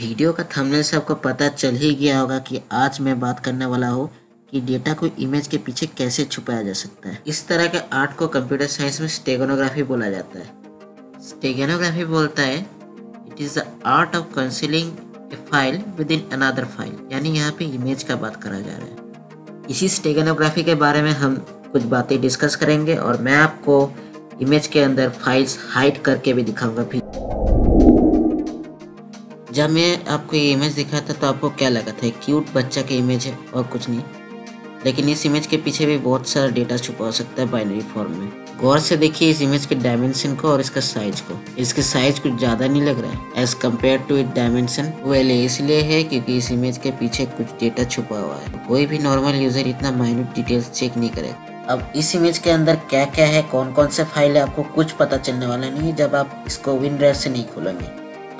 Video का thumbnail से आपको पता चल ही गया होगा कि आज मैं बात करने वाला हूँ कि डेटा को इमेज के पीछे कैसे छुपाया जा सकता है। इस तरह के आर्ट को कंप्यूटर साइंस में स्टेगोनोग्राफी बोला जाता है। स्टेगोनोग्राफी बोलता है it is the art of concealing a file within another file, यानी यहाँ पे इमेज का बात करा जा रहा है। इसी स्टेगोनोग्राफी के बारे में हम कुछ बातें डिस्कस करेंगे और मैं आपको इमेज के अंदर फाइल्स हाइड करके भी दिखाऊंगा। फिर जब मैं आपको ये इमेज दिखाया था तो आपको क्या लगा था, क्यूट बच्चा की इमेज है और कुछ नहीं, लेकिन इस इमेज के पीछे भी बहुत सारा डेटा छुपा हो सकता है बाइनरी फॉर्म में। गौर से देखिए इस इमेज के डायमेंशन को और इसका साइज को। इसके साइज कुछ ज्यादा नहीं लग रहा है as compare to it dimension, well इसलिए है क्योंकि इस इमेज के पीछे कुछ डेटा छुपा हुआ है। कोई भी नॉर्मल यूजर इतना माइन्यूट डिटेल्स चेक नहीं करेगा। अब इस इमेज के अंदर क्या क्या है, कौन कौन से फाइल है, आपको कुछ पता चलने वाला नहीं है जब आप इसको WinRAR से नहीं खोलेंगे।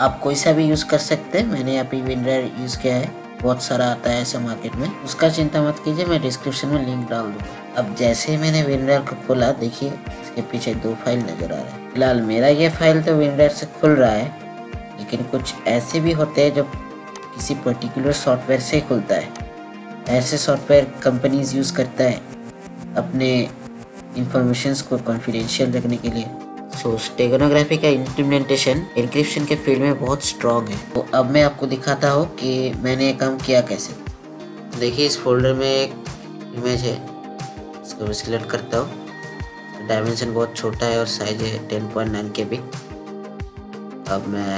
आप कोई सा भी यूज़ कर सकते हैं, मैंने यहाँ पे WinRAR यूज़ किया है, बहुत सारा आता है ऐसा मार्केट में, उसका चिंता मत कीजिए, मैं डिस्क्रिप्शन में लिंक डाल दूँगा। अब जैसे ही मैंने WinRAR को खोला, देखिए इसके पीछे दो फाइल नज़र आ रहा है। फिलहाल मेरा ये फाइल तो WinRAR से खुल रहा है, लेकिन कुछ ऐसे भी होते हैं जो किसी पर्टिकुलर सॉफ्टवेयर से खुलता है। ऐसे सॉफ्टवेयर कंपनीज यूज़ करता है अपने इंफॉर्मेशंस को कॉन्फिडेंशियल रखने के लिए। सो स्टेगोनोग्राफी का इंप्लीमेंटेशन एनक्रिप्शन के फील्ड में बहुत स्ट्रॉन्ग है। तो अब मैं आपको दिखाता हूँ कि मैंने ये काम किया कैसे। देखिए इस फोल्डर में एक इमेज है, इसको मैं सिलेक्ट करता हूँ। डायमेंशन बहुत छोटा है और साइज है 10.9 KB। अब मैं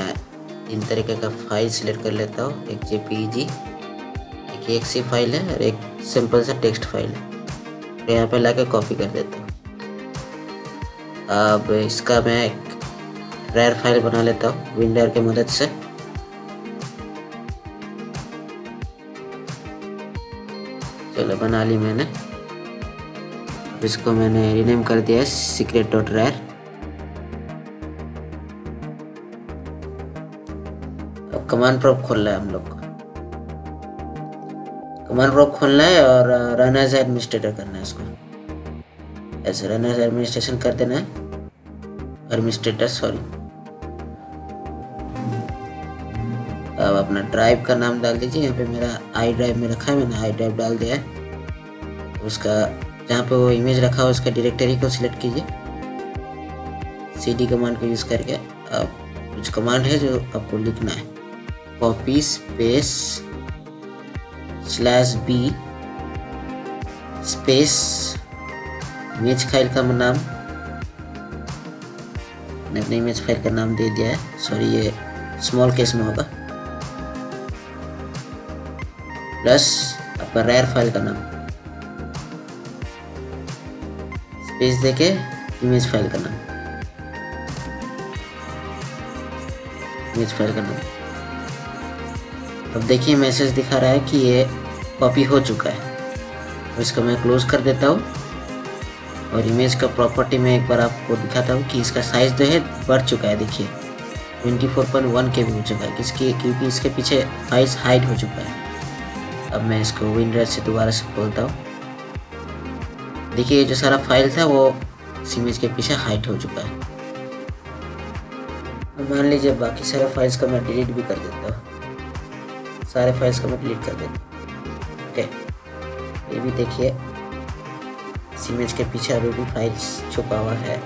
इन तरीके का फाइल सिलेक्ट कर लेता हूँ, एक JPEG, एक EXE फाइल है और एक सिंपल सा टेक्स्ट फाइल है, यहाँ पे लाके कॉपी कर देता हूँ। अब इसका मैं एक रैर फाइल बना लेता हूँ WinRAR की मदद से। चलो बना ली मैंने। अब इसको मैंने रीनेम कर दिया है secret.rar। अब कमांड प्रॉम्प्ट खोलना है हम लोग को, कमांड प्रॉम्प्ट खोलना है और रन एज एडमिनिस्ट्रेटर करना है। इसको ऐसे रन एज एडमिनिस्ट्रेशन कर देना है, एडमिनिस्ट्रेटर सॉरी। अब अपना ड्राइव का नाम डाल दीजिए, यहाँ पे मेरा आई ड्राइव में रखा है, मैंने आई ड्राइव डाल दिया है। उसका जहाँ पे वो इमेज रखा हो उसका डायरेक्टरी को सिलेक्ट कीजिए CD कमांड को यूज़ करके। अब कुछ कमांड है जो आपको लिखना है, copy space /b space image file का नाम, मैंने अपने इमेज फाइल का नाम दे दिया है, सॉरी ये स्मॉल केस में होगा, प्लस आपका रैर फाइल का नाम, स्पेस देके इमेज फाइल का नाम, इमेज फाइल का नाम। अब देखिए मैसेज दिखा रहा है कि ये कॉपी हो चुका है। इसको मैं क्लोज कर देता हूँ और इमेज का प्रॉपर्टी में एक बार आपको दिखाता हूँ कि इसका साइज जो है बढ़ चुका है। देखिए 24.1 KB हो चुका है, किसकी, क्योंकि इसके पीछे साइज हाइड हो चुका है। अब मैं इसको WinRAR से दोबारा से खोलता हूँ। देखिए जो सारा फाइल था वो इस इमेज के पीछे हाइड हो चुका है। मान लीजिए बाकी सारे फाइल्स का मैं डिलीट भी कर देता हूँ, सारे फाइल्स को मैं डिलीट कर देता। ओके, ये भी देखिए इस इमेज के पीछे अभी भी फाइल्स छुपा हुआ है।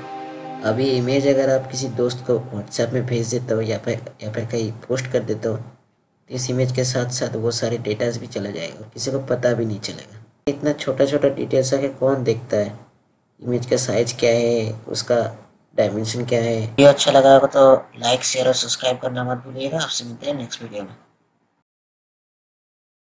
अभी इमेज अगर आप किसी दोस्त को WhatsApp में भेज देते हो या फिर कहीं पोस्ट कर देते हो तो इस इमेज के साथ साथ वो सारे डेटाज भी चला जाएगा और किसी को पता भी नहीं चलेगा। इतना छोटा छोटा डिटेल्स आके कौन देखता है, इमेज का साइज क्या है, उसका डायमेंशन क्या है। वीडियो अच्छा लगा होगा तो लाइक शेयर और सब्सक्राइब करना मत भूलिएगा। आपसे मिलते हैं नेक्स्ट वीडियो में।